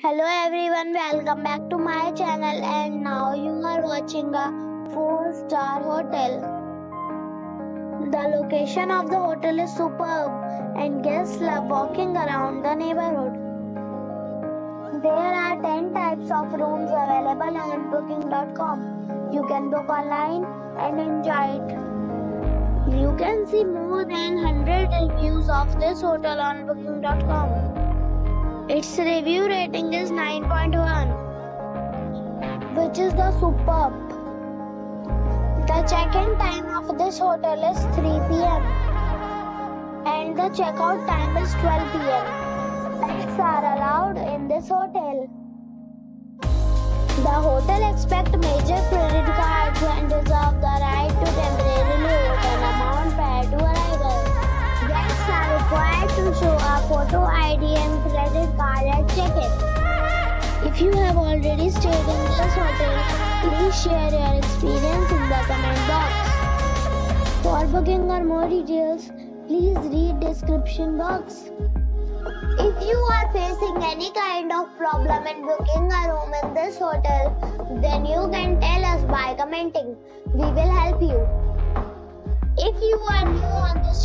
Hello everyone, welcome back to my channel, and now you are watching a 4-star hotel. The location of the hotel is superb and guests love walking around the neighborhood. There are 10 types of rooms available on booking.com. You can book online and enjoy it. You can see more than 100 reviews of this hotel on booking.com. Its review rating is 9.1, which is the superb. The check-in time of this hotel is 3 PM and the check-out time is 12 PM. Pets are allowed in this hotel. The hotel expects major credit cards and reserves the right to temporarily hold an amount prior to arrival. Guests are required to show a photo ID and credit card at check-in. If you have already stayed in this hotel, please share your experience in the comment box. For booking or more details, please read description box. If you are facing any kind of problem in booking a room in this hotel, then you can tell us by commenting. We will help you. If you are new on this